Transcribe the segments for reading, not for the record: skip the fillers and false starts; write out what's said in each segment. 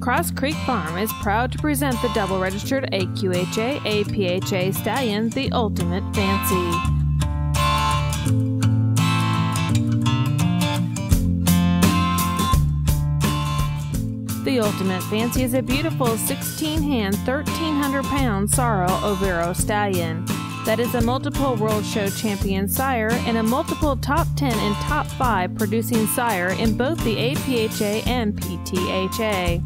Cross Creek Farm is proud to present the double-registered AQHA APHA stallion, The Ultimate Fancy. The Ultimate Fancy is a beautiful 16-hand, 1,300-pound sorrel Overo stallion that is a multiple World Show champion sire and a multiple top 10 and top 5 producing sire in both the APHA and PTHA.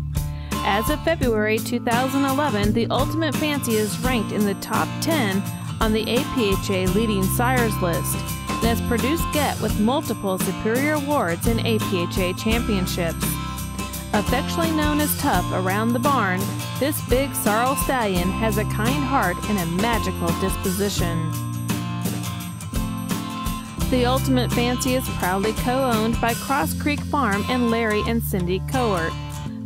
As of February 2011, the Ultimate Fancy is ranked in the top 10 on the APHA leading sires list and has produced get with multiple superior awards in APHA championships. Affectionately known as Tough around the barn, this big sorrel stallion has a kind heart and a magical disposition. The Ultimate Fancy is proudly co-owned by Cross Creek Farm and Larry and Cindy Cowart.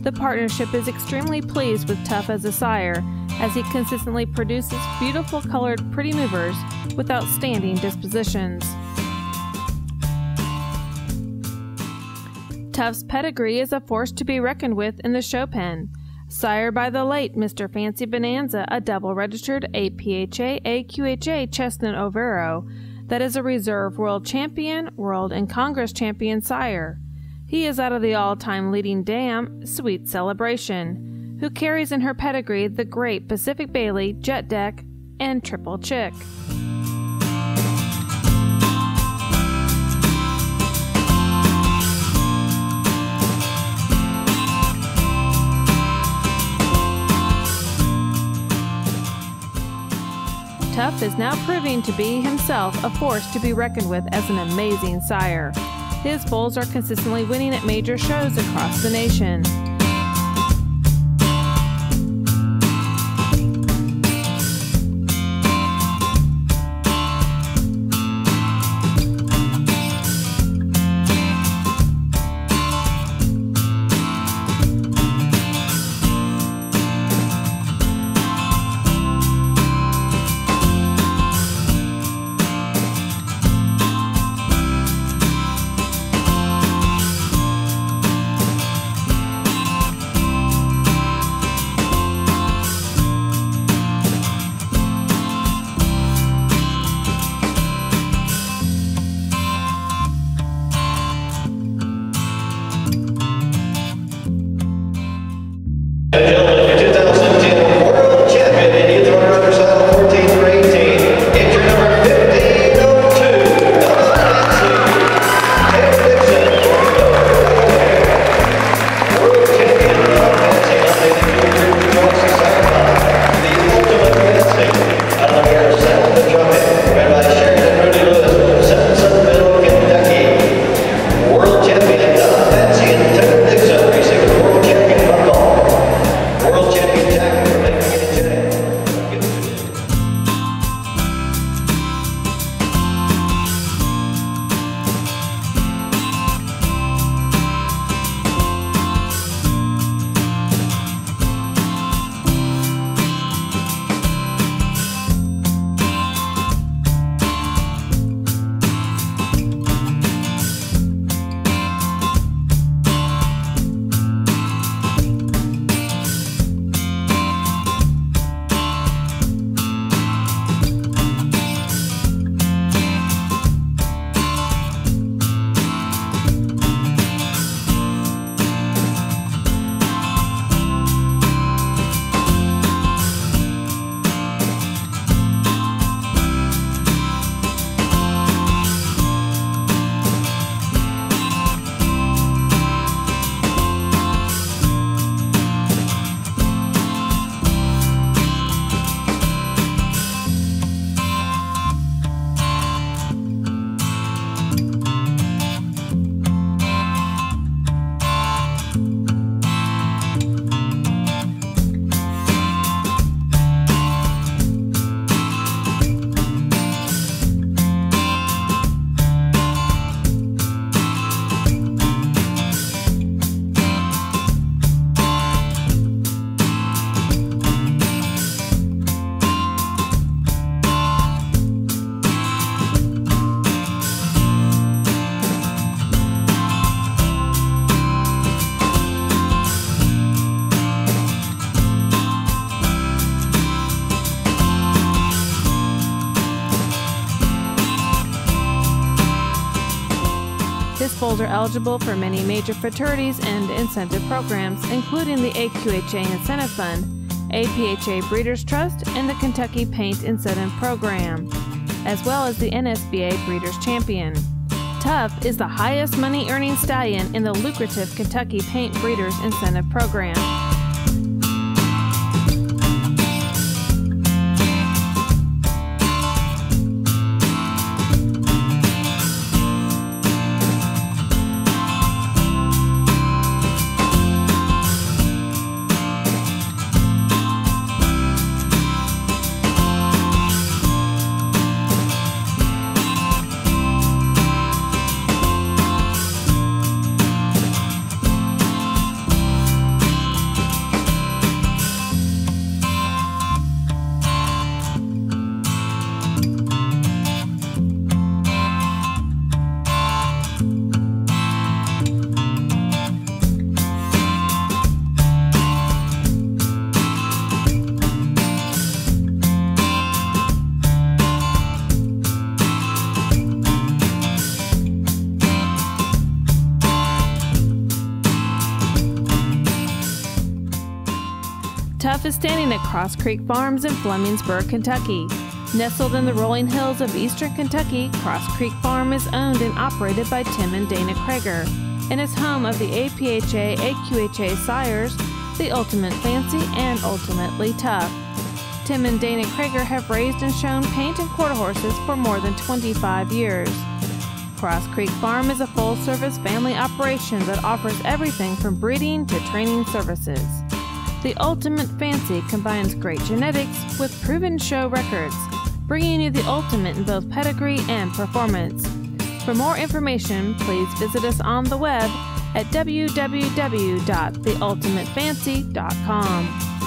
The partnership is extremely pleased with Tough as a sire, as he consistently produces beautiful colored pretty movers with outstanding dispositions. Tough's pedigree is a force to be reckoned with in the show pen. Sired by the late Mr. Fancy Bonanza, a double-registered APHA AQHA chestnut Overo that is a reserve world champion, world and congress champion sire. He is out of the all-time leading dam, Sweet Celebration, who carries in her pedigree the great Pacific Bailey, Jet Deck, and Triple Chick. Tough is now proving to be himself a force to be reckoned with as an amazing sire. His bulls are consistently winning at major shows across the nation. Schools are eligible for many major fraternities and incentive programs, including the AQHA Incentive Fund, APHA Breeders Trust, and the Kentucky Paint Incentive Program, as well as the NSBA Breeders Champion. Tough is the highest money-earning stallion in the lucrative Kentucky Paint Breeders Incentive Program. Tough is standing at Cross Creek Farms in Flemingsburg, Kentucky. Nestled in the rolling hills of eastern Kentucky, Cross Creek Farm is owned and operated by Tim and Dana Crager and is home of the APHA AQHA sires, The Ultimate Fancy, and Ultimately Tough. Tim and Dana Crager have raised and shown paint and quarter horses for more than 25 years. Cross Creek Farm is a full-service family operation that offers everything from breeding to training services. The Ultimate Fancy combines great genetics with proven show records, bringing you the ultimate in both pedigree and performance. For more information, please visit us on the web at www.theultimatefancy.com.